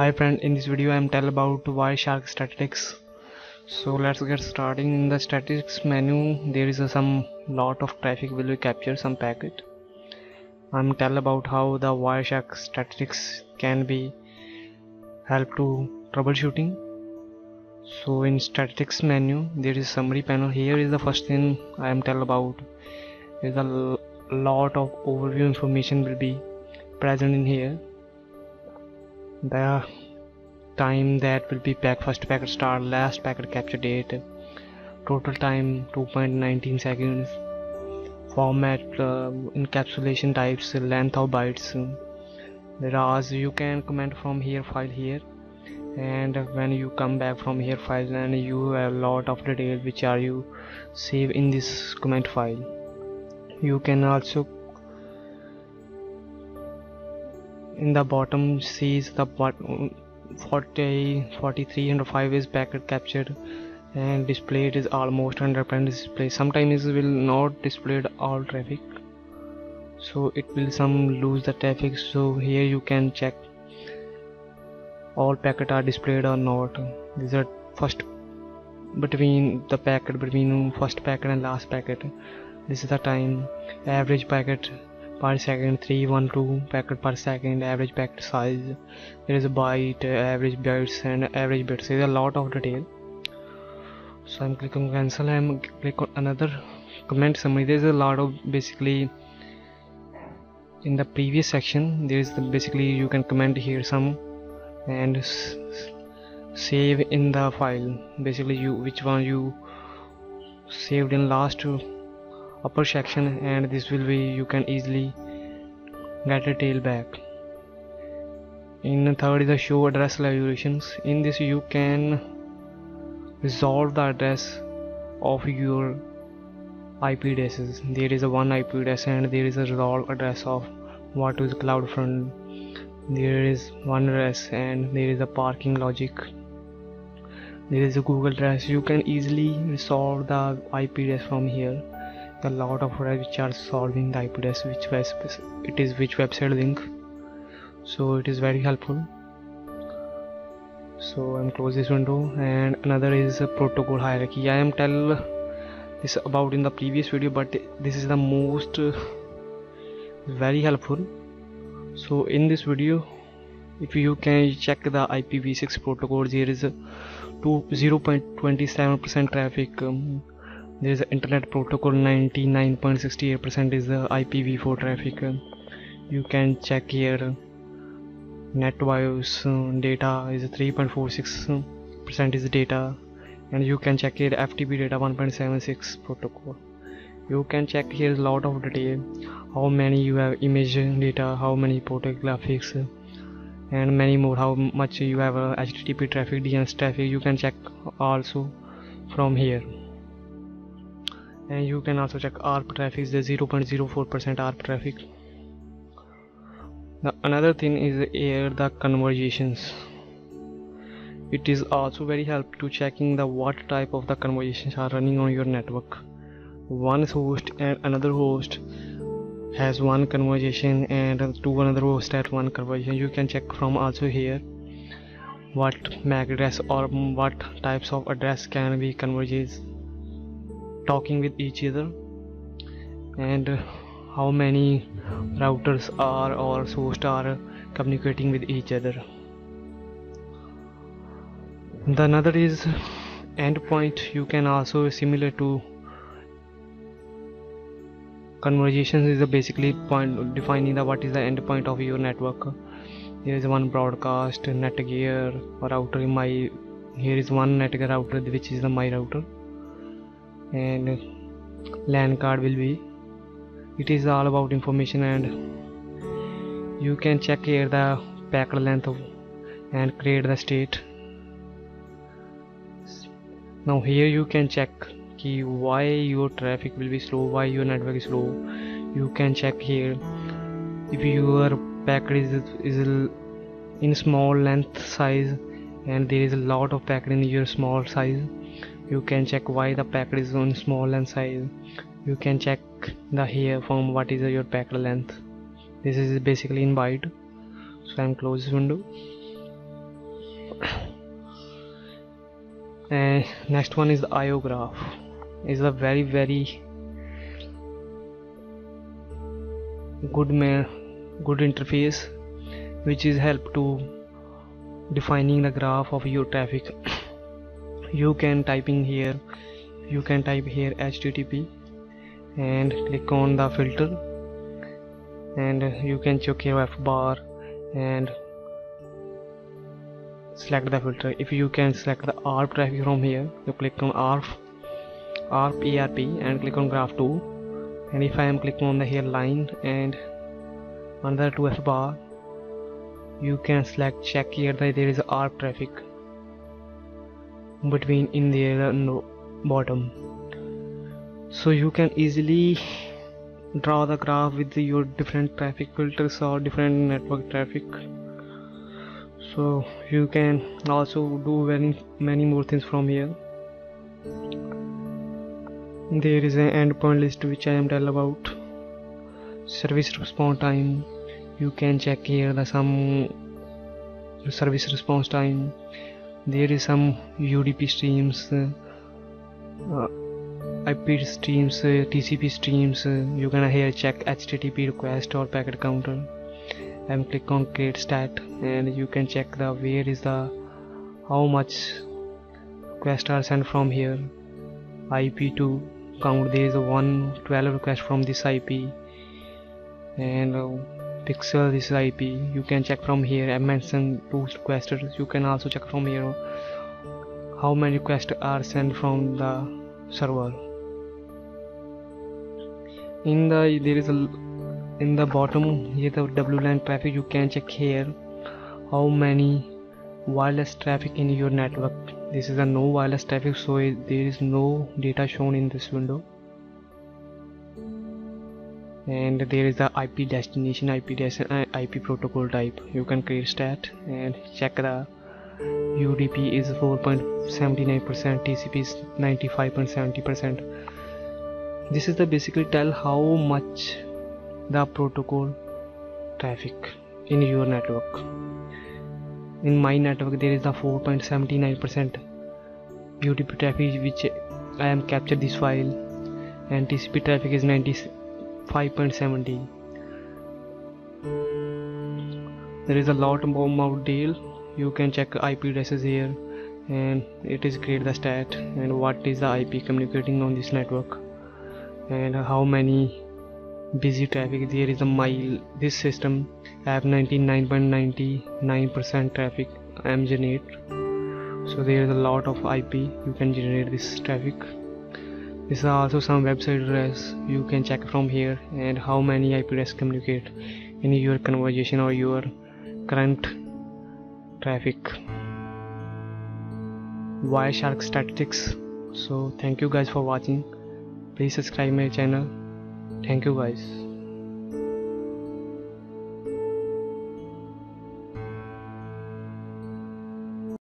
Hi friend, in this video I am tell about Wireshark statistics. So let's get started. In the statistics menu there is some lot of traffic will be captured, some packet. I'm tell about how the Wireshark statistics can be help to troubleshooting. So in statistics menu there is summary panel. Here is the first thing I am tell about is a lot of overview information will be present in here. The time that will be pack, first packet start, last packet capture date, total time 2.19 seconds, format, encapsulation types, length of bytes. There are, you can comment from here file here, and when you come back from here file, and you have a lot of details which are you save in this comment file. You can also in the bottom sees the 4305 is packet captured and displayed is almost 100% display. Sometimes it will not display all traffic, so it will some lose the traffic. So here you can check all packet are displayed or not. These are first between the packet, between first packet and last packet. This is the time, average packet per second 312 packet per second, average packet size, there is a byte, average bytes and average bits. There is a lot of detail. So I'm clicking on cancel. I'm click on another comment summary. There is a lot of basically in the previous section there is the basically you can comment here some and save in the file, basically you which one you saved in last upper section, and this will be you can easily get a tail back. In the third is the show address evaluations. In this you can resolve the address of your IP addresses. There is a one IP address and there is a resolve address of what is CloudFront. There is one address and there is a parking logic. There is a Google address. You can easily resolve the IP address from here. The lot of address which are solving the IP address, which it is which website link, so it is very helpful. So I'm close this window, and another is a protocol hierarchy. I am tell this about in the previous video, but this is the most very helpful. So in this video if you can check the IPv6 protocol, there is a 0.27% traffic. There is internet protocol 99.68% is the IPv4 traffic. You can check here Netbios data is 3.46% is data, and you can check here FTP data 1.76 protocol. You can check here a lot of detail, how many you have image data, how many portal graphics, and many more, how much you have HTTP traffic, DNS traffic. You can check also from here. And you can also check ARP traffic, the 0.04% ARP traffic. The another thing is here the conversations. It is also very helpful to checking the what type of the conversations are running on your network. One host and another host has one conversation, and two another host at one conversation. You can check from also here what MAC address or what types of address can be converges talking with each other, and how many routers are or hosts are communicating with each other. The another is endpoint. You can also similar to conversations is a basically point defining the what is the endpoint of your network. There is one broadcast netgear or router in my, here is one netgear router which is the my router, and LAN card will be, it is all about information. And you can check here the packet length and create the state. Now here you can check key why your traffic will be slow, why your network is slow. You can check here if your packet is in small length size and there is a lot of packet in your small size. You can check why the packet is on small length size. You can check the here from what is your packet length. This is basically in byte. So I'm close this window. And next one is the IO graph. Is a very good interface which is help to defining the graph of your traffic. You can type here HTTP and click on the filter, and you can check your F-bar and select the filter. If you can select the ARP traffic from here, you click on ARP and click on graph 2, and if I am clicking on the here line and under to F-bar, you can select check here that there is ARP traffic between in the no bottom. So you can easily draw the graph with your different traffic filters or different network traffic. So you can also do many more things from here. There is an endpoint list which I am tell about. Service response time, you can check here the some service response time. There is some UDP streams, IP streams, TCP streams. You can here check HTTP request or packet counter, and click on create stat, and you can check the where is the how much requests are sent from here. IP to count, there is a 112 request from this IP, and pixel this IP. You can check from here. I mentioned 2 requesters. You can also check from here how many requests are sent from the server. In the bottom here the WLAN traffic, you can check here how many wireless traffic in your network. This is a no wireless traffic, so there is no data shown in this window. And there is the IP destination, IP protocol type. You can create stat and check the UDP is 4.79%, TCP is 95.70%. This is the basically tell how much the protocol traffic in your network. In my network there is the 4.79% UDP traffic which I am captured this file, and TCP traffic is 95.70. There is a lot more deal. You can check IP addresses here, and it is create the stat and what is the IP communicating on this network, and how many busy traffic there is a mile. This system I have 99.99% traffic I am generate, so there is a lot of IP you can generate this traffic. This is also some website address. You can check from here and how many IP address communicate in your conversation or your current traffic. Wireshark statistics. So thank you guys for watching. Please subscribe my channel. Thank you guys.